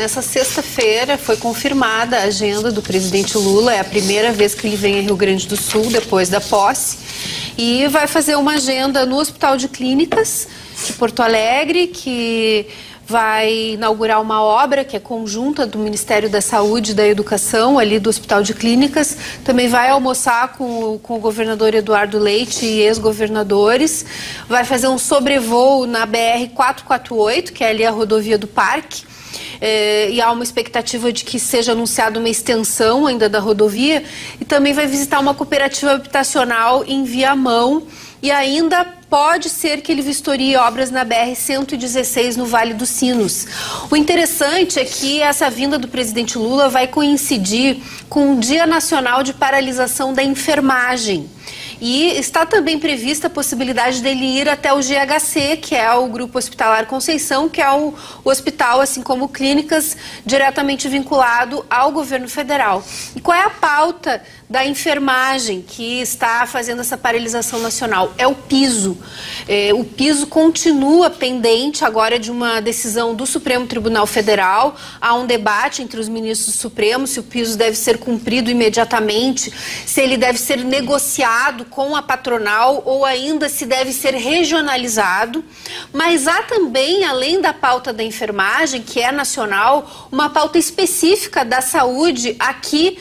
nessa sexta-feira foi confirmada a agenda do presidente Lula. É a primeira vez que ele vem a Rio Grande do Sul depois da posse. E vai fazer uma agenda no Hospital de Clínicas de Porto Alegre, que vai inaugurar uma obra que é conjunta do Ministério da Saúde e da Educação, ali do Hospital de Clínicas. Também vai almoçar com o governador Eduardo Leite e ex-governadores. Vai fazer um sobrevoo na BR-448, que é ali a rodovia do Parque. E há uma expectativa de que seja anunciada uma extensão ainda da rodovia. E também vai visitar uma cooperativa habitacional em Viamão. E ainda pode ser que ele vistorie obras na BR-116 no Vale dos Sinos. O interessante é que essa vinda do presidente Lula vai coincidir com o Dia Nacional de Paralisação da Enfermagem. E está também prevista a possibilidade dele ir até o GHC, que é o Grupo Hospitalar Conceição, que é o hospital, assim como clínicas, diretamente vinculado ao governo federal. E qual é a pauta da enfermagem que está fazendo essa paralisação nacional? É o piso. O piso continua pendente agora de uma decisão do Supremo Tribunal Federal. Há um debate entre os ministros do Supremo se o piso deve ser cumprido imediatamente, se ele deve ser negociado com a patronal ou ainda se deve ser regionalizado. Mas há também, além da pauta da enfermagem, que é nacional, uma pauta específica da saúde aqui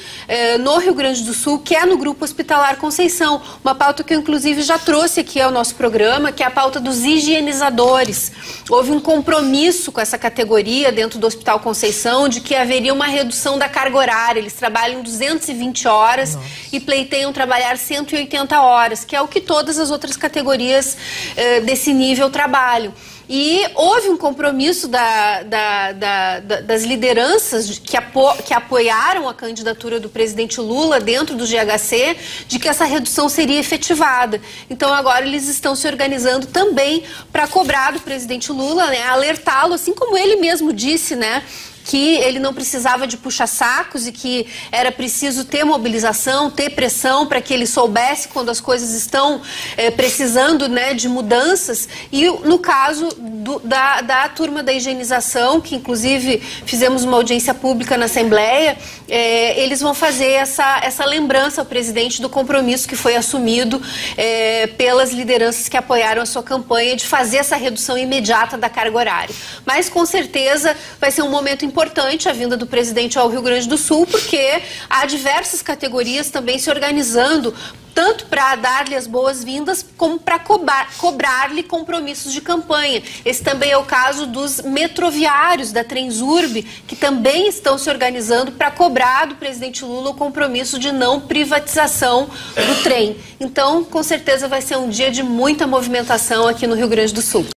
no Rio Grande do Sul, que é no Grupo Hospitalar Conceição. Uma pauta que eu, inclusive, já trouxe aqui ao nosso programa, que é a pauta dos higienizadores. Houve um compromisso com essa categoria dentro do Hospital Conceição de que haveria uma redução da carga horária. Eles trabalham 220 horas e pleiteiam trabalhar 180 horas, que é o que todas as outras categorias desse nível trabalham. E houve um compromisso das lideranças que apoiaram a candidatura do presidente Lula dentro do GHC, de que essa redução seria efetivada. Então agora eles estão se organizando também para cobrar do presidente Lula, né, alertá-lo, assim como ele mesmo disse, né, que ele não precisava de puxa-sacos e que era preciso ter mobilização, ter pressão para que ele soubesse quando as coisas estão precisando, né, de mudanças. E no caso da turma da higienização, que inclusive fizemos uma audiência pública na Assembleia, eles vão fazer essa lembrança ao presidente do compromisso que foi assumido pelas lideranças que apoiaram a sua campanha de fazer essa redução imediata da carga horária. Mas com certeza vai ser um momento importante a vinda do presidente ao Rio Grande do Sul, porque há diversas categorias também se organizando, tanto para dar-lhe as boas-vindas, como para cobrar-lhe compromissos de campanha. Esse também é o caso dos metroviários da Trensurb, que também estão se organizando para cobrar do presidente Lula o compromisso de não privatização do trem. Então, com certeza vai ser um dia de muita movimentação aqui no Rio Grande do Sul.